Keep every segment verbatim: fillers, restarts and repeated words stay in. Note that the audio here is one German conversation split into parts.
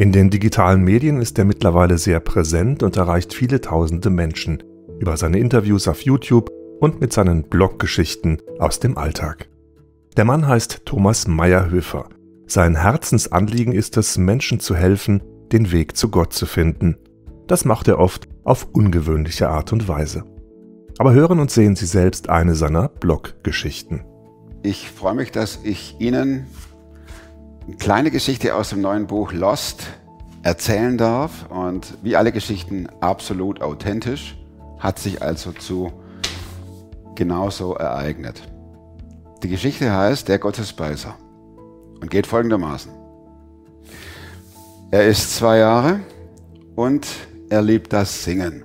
In den digitalen Medien ist er mittlerweile sehr präsent und erreicht viele tausende Menschen über seine Interviews auf YouTube und mit seinen Bloggeschichten aus dem Alltag. Der Mann heißt Thomas Meyerhöfer. Sein Herzensanliegen ist es, Menschen zu helfen, den Weg zu Gott zu finden. Das macht er oft auf ungewöhnliche Art und Weise. Aber hören und sehen Sie selbst eine seiner Bloggeschichten. Ich freue mich, dass ich Ihnen eine kleine Geschichte aus dem neuen Buch Lost erzählen darf, und wie alle Geschichten absolut authentisch, hat sich also zu genauso ereignet. Die Geschichte heißt Der Gottesbeißer und geht folgendermaßen. Er ist zwei Jahre und er liebt das Singen.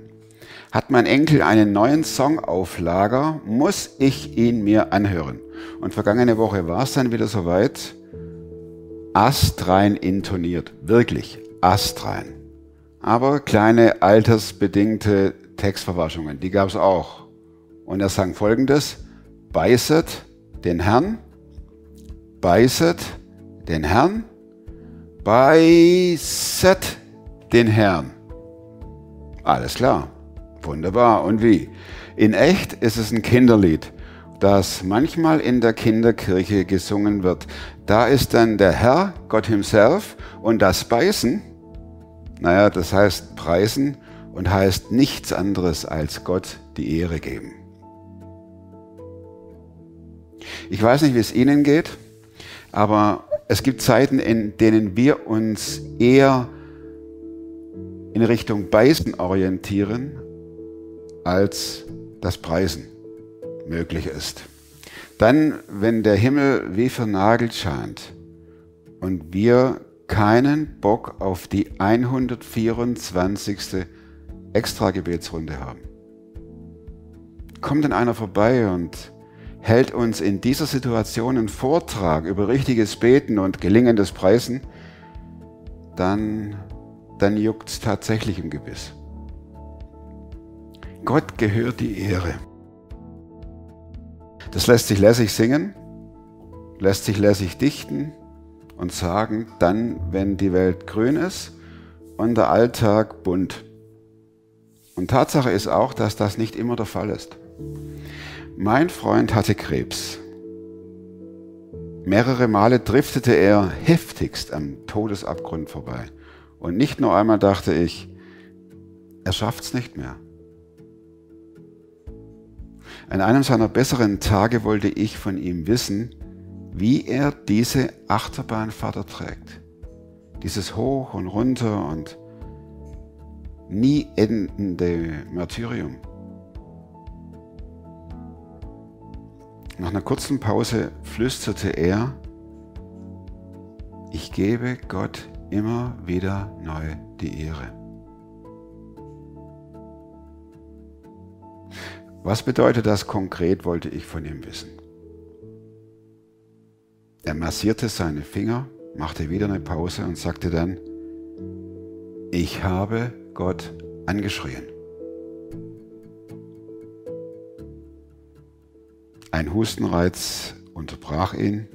Hat mein Enkel einen neuen Song auf Lager, muss ich ihn mir anhören. Und vergangene Woche war es dann wieder soweit. Astrein intoniert, wirklich astrein. Aber kleine altersbedingte Textverwaschungen, die gab es auch. Und er sang folgendes: Beißet den Herrn, beißet den Herrn, beißet den Herrn. Alles klar, wunderbar. Und wie? In echt ist es ein Kinderlied, das manchmal in der Kinderkirche gesungen wird. Da ist dann der Herr, Gott himself, und das Beißen, naja, das heißt preisen und heißt nichts anderes als Gott die Ehre geben. Ich weiß nicht, wie es Ihnen geht, aber es gibt Zeiten, in denen wir uns eher in Richtung Beißen orientieren, als das Preisen möglich ist. Dann, wenn der Himmel wie vernagelt scheint und wir keinen Bock auf die hundertvierundzwanzigste Extragebetsrunde haben, kommt dann einer vorbei und hält uns in dieser Situation einen Vortrag über richtiges Beten und gelingendes Preisen, dann, dann juckt es tatsächlich im Gebiss. Gott gehört die Ehre. Das lässt sich lässig singen, lässt sich lässig dichten und sagen, dann, wenn die Welt grün ist und der Alltag bunt. Und Tatsache ist auch, dass das nicht immer der Fall ist. Mein Freund hatte Krebs. Mehrere Male driftete er heftigst am Todesabgrund vorbei. Und nicht nur einmal dachte ich, er schafft's nicht mehr. An einem seiner besseren Tage wollte ich von ihm wissen, wie er diese Achterbahnfahrt erträgt. Dieses Hoch und Runter und nie endende Martyrium. Nach einer kurzen Pause flüsterte er, ich gebe Gott immer wieder neu die Ehre. Was bedeutet das konkret, wollte ich von ihm wissen. Er massierte seine Finger, machte wieder eine Pause und sagte dann, ich habe Gott angeschrien. Ein Hustenreiz unterbrach ihn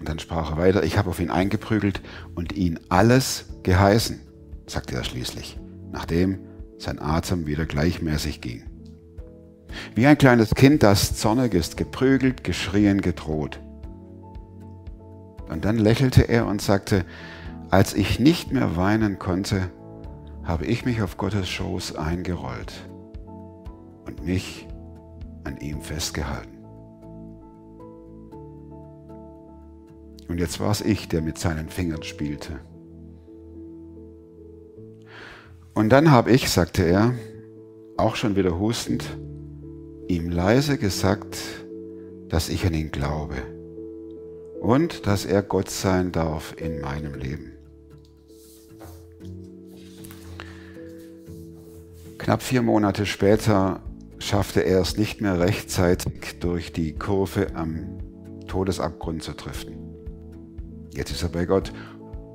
und dann sprach er weiter, ich habe auf ihn eingeprügelt und ihn alles geheißen, sagte er schließlich, nachdem sein Atem wieder gleichmäßig ging. Wie ein kleines Kind, das zornig ist, geprügelt, geschrien, gedroht. Und dann lächelte er und sagte, als ich nicht mehr weinen konnte, habe ich mich auf Gottes Schoß eingerollt und mich an ihm festgehalten. Und jetzt war es ich, der mit seinen Fingern spielte. Und dann habe ich, sagte er, auch schon wieder hustend, ihm leise gesagt, dass ich an ihn glaube und dass er Gott sein darf in meinem Leben. Knapp vier Monate später schaffte er es nicht mehr rechtzeitig, durch die Kurve am Todesabgrund zu driften. Jetzt ist er bei Gott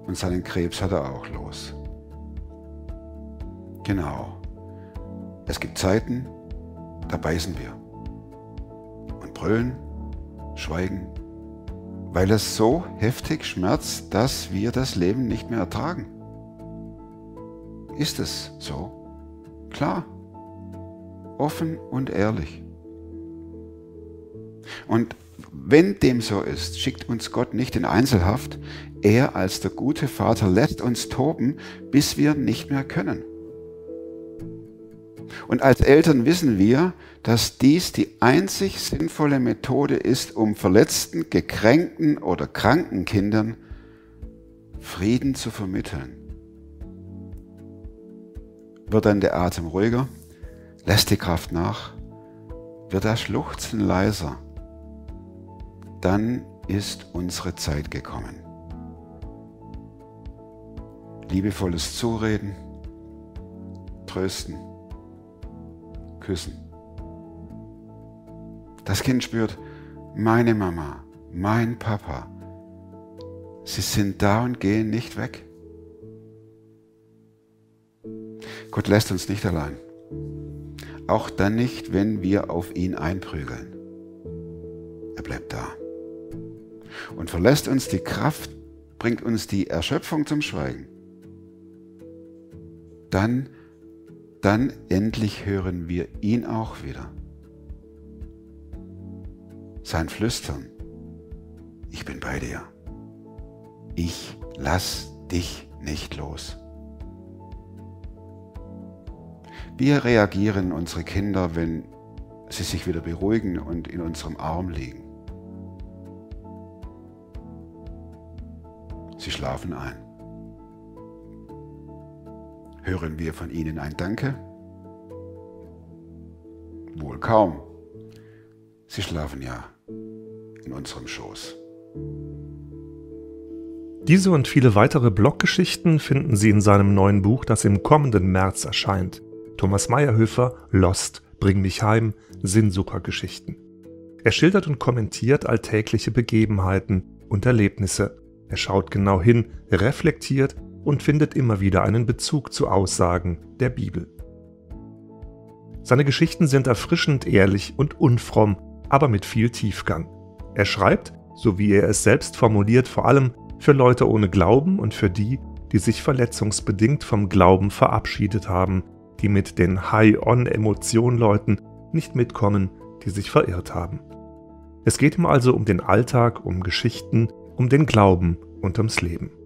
und seinen Krebs hat er auch los. Genau. Es gibt Zeiten, da beißen wir und brüllen, schweigen, weil es so heftig schmerzt, dass wir das Leben nicht mehr ertragen. ist es so. Klar, offen und ehrlich. Und wenn dem so ist, schickt uns Gott nicht in Einzelhaft. Er als der gute Vater lässt uns toben, bis wir nicht mehr können. Und als Eltern wissen wir, dass dies die einzig sinnvolle Methode ist, um verletzten, gekränkten oder kranken Kindern Frieden zu vermitteln. Wird dann der Atem ruhiger, lässt die Kraft nach, wird das Schluchzen leiser, dann ist unsere Zeit gekommen. Liebevolles Zureden, Trösten, Küssen. Das Kind spürt, meine Mama, mein Papa, sie sind da und gehen nicht weg. Gott lässt uns nicht allein. Auch dann nicht, wenn wir auf ihn einprügeln. Er bleibt da. Und verlässt uns die Kraft, bringt uns die Erschöpfung zum Schweigen. Dann, dann endlich hören wir ihn auch wieder. Sein Flüstern. Ich bin bei dir. Ich lass dich nicht los. Wie reagieren unsere Kinder, wenn sie sich wieder beruhigen und in unserem Arm liegen? Sie schlafen ein. Hören wir von ihnen ein Danke? Wohl kaum. Sie schlafen ja in unserem Schoß. Diese und viele weitere Bloggeschichten finden Sie in seinem neuen Buch, das im kommenden März erscheint. Thomas Meyerhöfer, Lost, Bring mich heim, Sinnsuchergeschichten. Er schildert und kommentiert alltägliche Begebenheiten und Erlebnisse. Er schaut genau hin, reflektiert und findet immer wieder einen Bezug zu Aussagen der Bibel. Seine Geschichten sind erfrischend ehrlich und unfromm, aber mit viel Tiefgang. Er schreibt, so wie er es selbst formuliert, vor allem für Leute ohne Glauben und für die, die sich verletzungsbedingt vom Glauben verabschiedet haben, die mit den High-on-Emotion-Leuten nicht mitkommen, die sich verirrt haben. Es geht ihm also um den Alltag, um Geschichten, um den Glauben und ums Leben.